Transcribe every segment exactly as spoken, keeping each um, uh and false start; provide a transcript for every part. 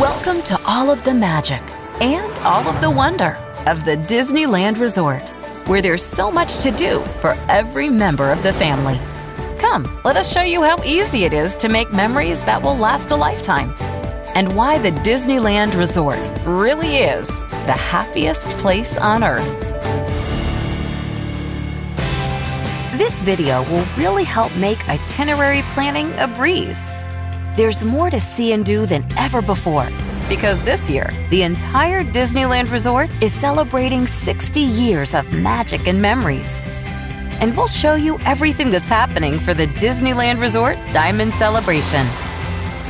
Welcome to all of the magic and all of the wonder of the Disneyland Resort, where there's so much to do for every member of the family. Come, let us show you how easy it is to make memories that will last a lifetime, and why the Disneyland Resort really is the happiest place on earth. This video will really help make itinerary planning a breeze. There's more to see and do than ever before, because this year, the entire Disneyland Resort is celebrating sixty years of magic and memories. And we'll show you everything that's happening for the Disneyland Resort Diamond Celebration.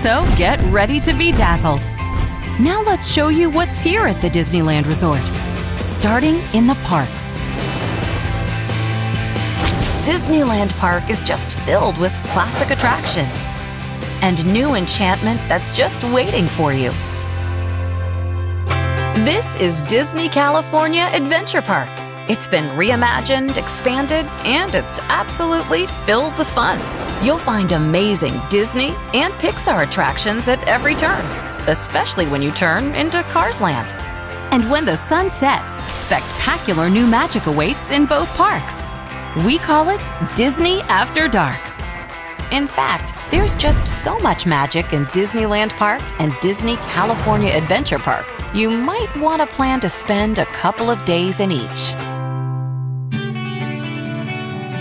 So get ready to be dazzled. Now let's show you what's here at the Disneyland Resort, starting in the parks. Disneyland Park is just filled with classic attractions and new enchantment that's just waiting for you. This is Disney California Adventure Park. It's been reimagined, expanded, and it's absolutely filled with fun. You'll find amazing Disney and Pixar attractions at every turn, especially when you turn into Cars Land. And when the sun sets, spectacular new magic awaits in both parks. We call it Disney After Dark. In fact, there's just so much magic in Disneyland Park and Disney California Adventure Park, you might want to plan to spend a couple of days in each.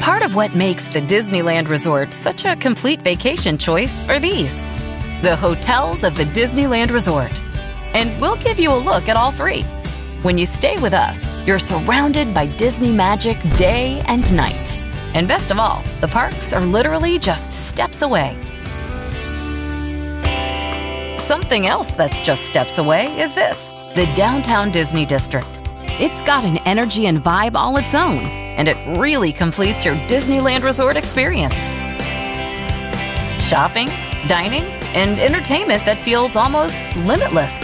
Part of what makes the Disneyland Resort such a complete vacation choice are these, the hotels of the Disneyland Resort. And we'll give you a look at all three. When you stay with us, you're surrounded by Disney magic day and night. And best of all, the parks are literally just steps away. Something else that's just steps away is this, the Downtown Disney District. It's got an energy and vibe all its own, and it really completes your Disneyland Resort experience. Shopping, dining, and entertainment that feels almost limitless.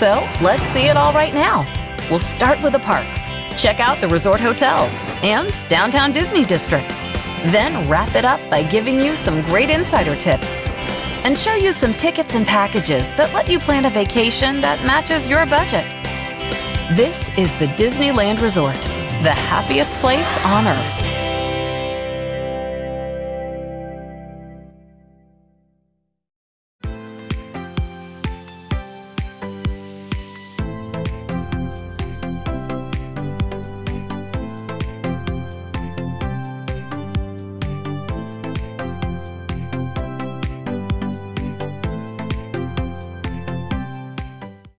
So let's see it all right now. We'll start with the parks, check out the resort hotels, and Downtown Disney District. Then wrap it up by giving you some great insider tips and show you some tickets and packages that let you plan a vacation that matches your budget. This is the Disneyland Resort, the happiest place on earth.